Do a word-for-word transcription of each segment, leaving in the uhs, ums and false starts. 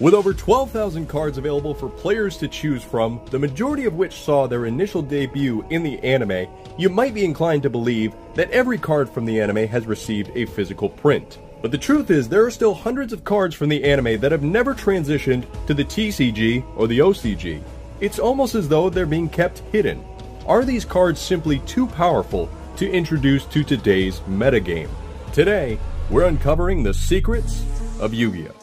With over twelve thousand cards available for players to choose from, the majority of which saw their initial debut in the anime, you might be inclined to believe that every card from the anime has received a physical print. But the truth is, there are still hundreds of cards from the anime that have never transitioned to the T C G or the O C G. It's almost as though they're being kept hidden. Are these cards simply too powerful to introduce to today's metagame? Today, we're uncovering the secrets of Yu-Gi-Oh!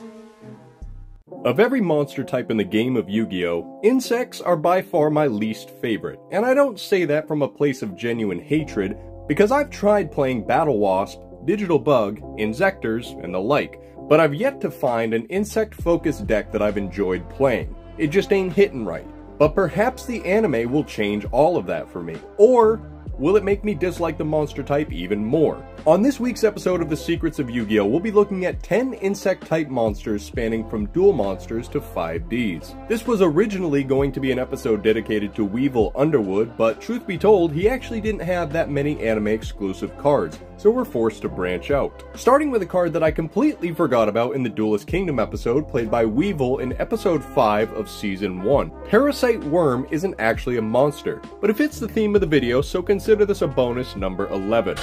Of every monster type in the game of Yu-Gi-Oh, insects are by far my least favorite, and I don't say that from a place of genuine hatred, because I've tried playing Battle Wasp, Digital Bug, Insectors, and the like, but I've yet to find an insect-focused deck that I've enjoyed playing. It just ain't hitting right. But perhaps the anime will change all of that for me, or will it make me dislike the monster type even more? On this week's episode of The Secrets of Yu-Gi-Oh, we'll be looking at ten insect-type monsters spanning from Duel Monsters to five Ds. This was originally going to be an episode dedicated to Weevil Underwood, but truth be told, he actually didn't have that many anime-exclusive cards, so we're forced to branch out. Starting with a card that I completely forgot about in the Duelist Kingdom episode played by Weevil in episode five of season one. Parasite Worm isn't actually a monster, but it fits the theme of the video, so consider this a bonus number eleven.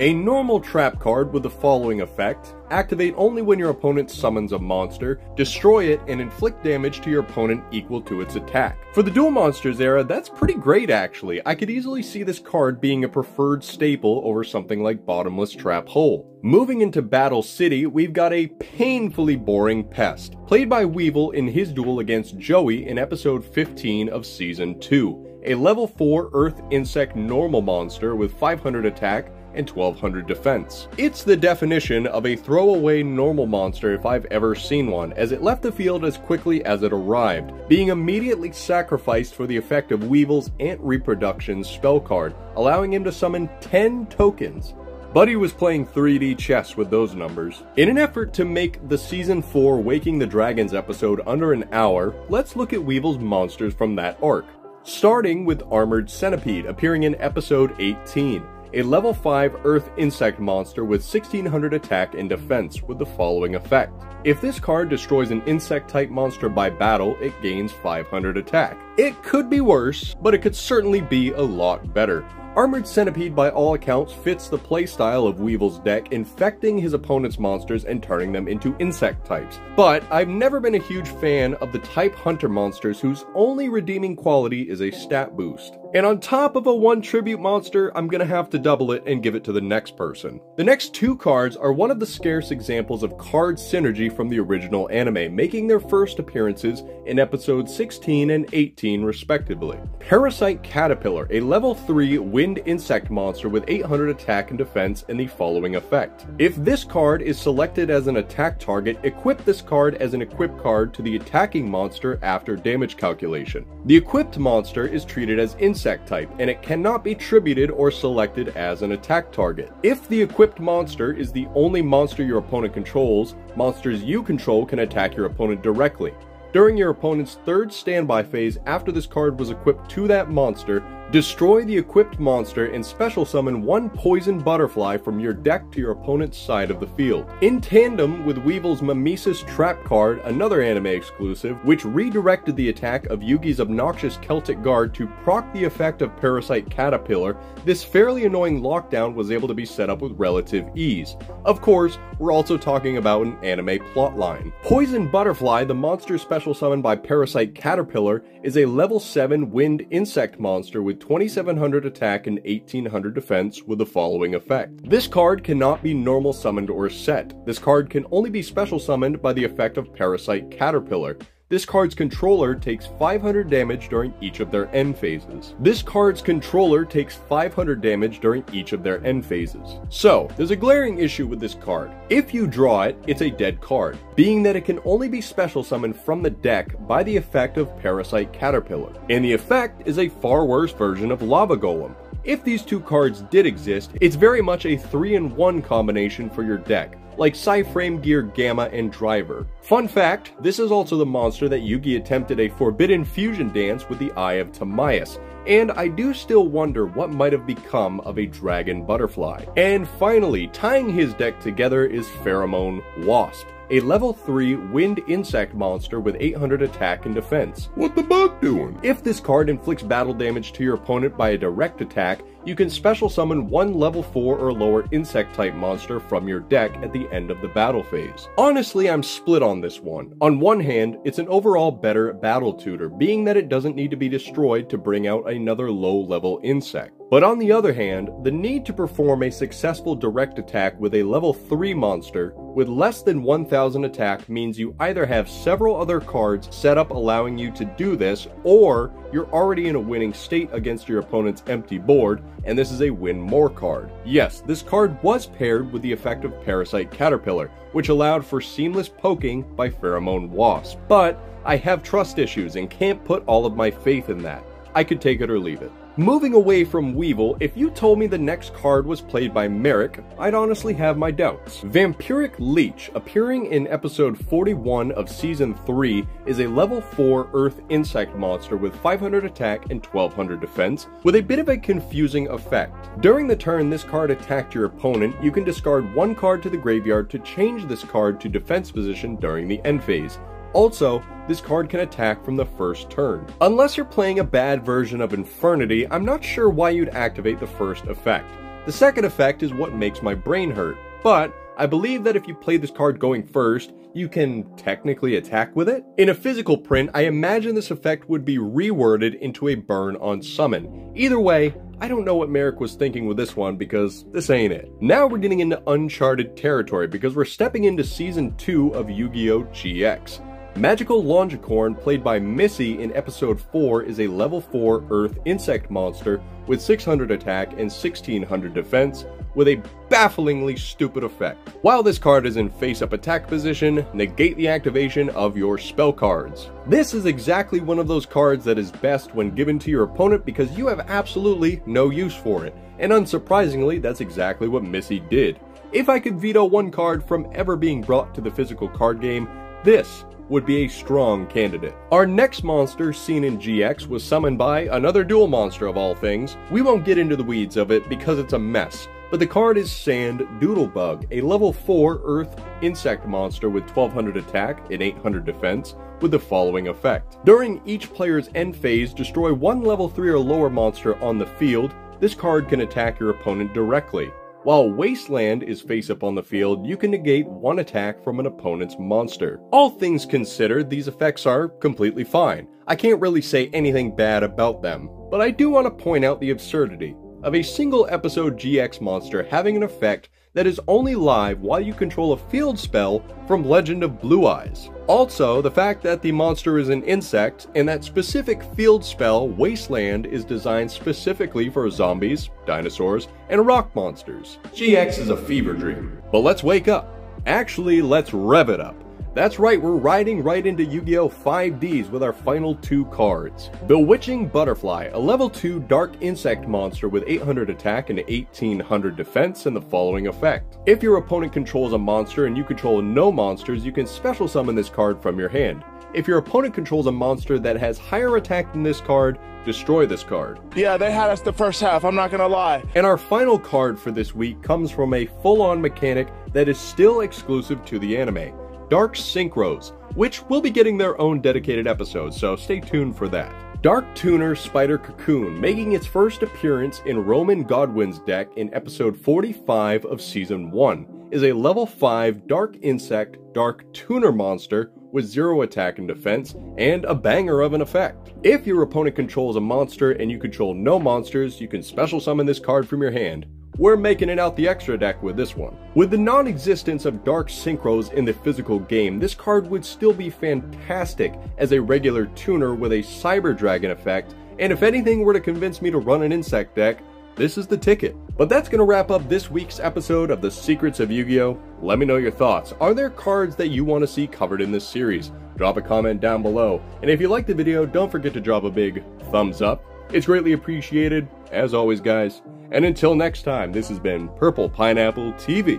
A normal trap card with the following effect: activate only when your opponent summons a monster, destroy it, and inflict damage to your opponent equal to its attack. For the Duel Monsters era, that's pretty great actually. I could easily see this card being a preferred staple over something like Bottomless Trap Hole. Moving into Battle City, we've got a painfully boring pest, played by Weevil in his duel against Joey in episode fifteen of season two. A level four Earth Insect normal monster with five hundred attack and twelve hundred defense. It's the definition of a throwaway normal monster if I've ever seen one, as it left the field as quickly as it arrived, being immediately sacrificed for the effect of Weevil's Ant Reproduction spell card, allowing him to summon ten tokens. Buddy was playing three D chess with those numbers. In an effort to make the season four Waking the Dragons episode under an hour, let's look at Weevil's monsters from that arc, starting with Armored Centipede, appearing in episode eighteen. A level five Earth Insect monster with sixteen hundred attack and defense with the following effect. If this card destroys an insect-type monster by battle, it gains five hundred attack. It could be worse, but it could certainly be a lot better. Armored Centipede by all accounts fits the playstyle of Weevil's deck, infecting his opponent's monsters and turning them into insect types. But I've never been a huge fan of the type hunter monsters whose only redeeming quality is a stat boost. And on top of a one tribute monster, I'm gonna have to double it and give it to the next person. The next two cards are one of the scarce examples of card synergy from the original anime, making their first appearances in episodes sixteen and eighteen respectively. Parasite Caterpillar, a level three Wind Insect monster with eight hundred attack and defense, and the following effect. If this card is selected as an attack target, equip this card as an equip card to the attacking monster after damage calculation. The equipped monster is treated as insect type, and it cannot be tributed or selected as an attack target. If the equipped monster is the only monster your opponent controls, monsters you control can attack your opponent directly. During your opponent's third standby phase after this card was equipped to that monster, destroy the equipped monster and special summon one Poison Butterfly from your deck to your opponent's side of the field. In tandem with Weevil's Mimesis trap card, another anime exclusive, which redirected the attack of Yugi's obnoxious Celtic Guard to proc the effect of Parasite Caterpillar, this fairly annoying lockdown was able to be set up with relative ease. Of course, we're also talking about an anime plotline. Poison Butterfly, the monster special summoned by Parasite Caterpillar, is a level seven Wind Insect monster with twenty-seven hundred attack and eighteen hundred defense with the following effect. This card cannot be normal summoned or set. This card can only be special summoned by the effect of Parasite Caterpillar. This card's controller takes five hundred damage during each of their end phases. This card's controller takes five hundred damage during each of their end phases. So, there's a glaring issue with this card. If you draw it, it's a dead card, being that it can only be special summoned from the deck by the effect of Parasite Caterpillar. And the effect is a far worse version of Lava Golem. If these two cards did exist, it's very much a three in one combination for your deck, like Psyframegear Gamma and Driver. Fun fact, this is also the monster that Yugi attempted a forbidden fusion dance with the Eye of Timaeus, and I do still wonder what might have become of a Dragon Butterfly. And finally, tying his deck together is Pheromone Wasp, a level three wind insect monster with eight hundred attack and defense. What the bug doing? If this card inflicts battle damage to your opponent by a direct attack, you can special summon one level four or lower insect type monster from your deck at the end of the battle phase. Honestly, I'm split on this one. On one hand, it's an overall better battle tutor, being that it doesn't need to be destroyed to bring out another low level insect. But on the other hand, the need to perform a successful direct attack with a level three monster with less than one thousand attack means you either have several other cards set up allowing you to do this, or you're already in a winning state against your opponent's empty board, and this is a win more card. Yes, this card was paired with the effect of Parasite Caterpillar, which allowed for seamless poking by Pheromone Wasp. But I have trust issues and can't put all of my faith in that. I could take it or leave it. Moving away from Weevil, if you told me the next card was played by Merrick, I'd honestly have my doubts. Vampiric Leech, appearing in episode forty-one of season three, is a level four earth insect monster with five hundred attack and twelve hundred defense, with a bit of a confusing effect. During the turn this card attacked your opponent, you can discard one card to the graveyard to change this card to defense position during the end phase. Also, this card can attack from the first turn. Unless you're playing a bad version of Infernity, I'm not sure why you'd activate the first effect. The second effect is what makes my brain hurt, but I believe that if you play this card going first, you can technically attack with it. In a physical print, I imagine this effect would be reworded into a burn on summon. Either way, I don't know what Marik was thinking with this one, because this ain't it. Now we're getting into uncharted territory, because we're stepping into season two of Yu-Gi-Oh G X. Magical Longicorn, played by Missy in episode four, is a level four earth insect monster with six hundred attack and sixteen hundred defense, with a bafflingly stupid effect. While this card is in face-up attack position, negate the activation of your spell cards. This is exactly one of those cards that is best when given to your opponent because you have absolutely no use for it, and unsurprisingly, that's exactly what Missy did. If I could veto one card from ever being brought to the physical card game, this would be a strong candidate. Our next monster seen in G X was summoned by another duel monster of all things. We won't get into the weeds of it because it's a mess, but the card is Sand Doodle Bug, a level four earth insect monster with twelve hundred attack and eight hundred defense, with the following effect. During each player's end phase, destroy one level three or lower monster on the field. This card can attack your opponent directly. While Wasteland is face-up on the field, you can negate one attack from an opponent's monster. All things considered, these effects are completely fine. I can't really say anything bad about them, but I do want to point out the absurdity of a single episode G X monster having an effect that is only live while you control a field spell from Legend of Blue Eyes. Also, the fact that the monster is an insect and that specific field spell, Wasteland, is designed specifically for zombies, dinosaurs, and rock monsters. G X is a fever dream. But let's wake up. Actually, let's rev it up. That's right, we're riding right into Yu-Gi-Oh! five Ds with our final two cards. Bewitching Butterfly, a level two dark insect monster with eight hundred attack and eighteen hundred defense, and the following effect. If your opponent controls a monster and you control no monsters, you can special summon this card from your hand. If your opponent controls a monster that has higher attack than this card, destroy this card. Yeah, they had us the first half, I'm not gonna lie. And our final card for this week comes from a full-on mechanic that is still exclusive to the anime, Dark Synchros, which will be getting their own dedicated episode, so stay tuned for that. Dark Tuner Spider Cocoon, making its first appearance in Roman Godwin's deck in episode forty-five of season one, is a level five Dark Insect Dark Tuner monster with zero attack and defense, and a banger of an effect. If your opponent controls a monster and you control no monsters, you can special summon this card from your hand. We're making it out the extra deck with this one. With the non-existence of Dark Synchros in the physical game, this card would still be fantastic as a regular tuner with a Cyber Dragon effect, and if anything were to convince me to run an insect deck, this is the ticket. But that's going to wrap up this week's episode of The Secrets of Yu-Gi-Oh! Let me know your thoughts. Are there cards that you want to see covered in this series? Drop a comment down below, and if you liked the video, don't forget to drop a big thumbs up. It's greatly appreciated, as always, guys. And until next time, this has been Purple Pineapple T V,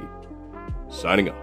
signing off.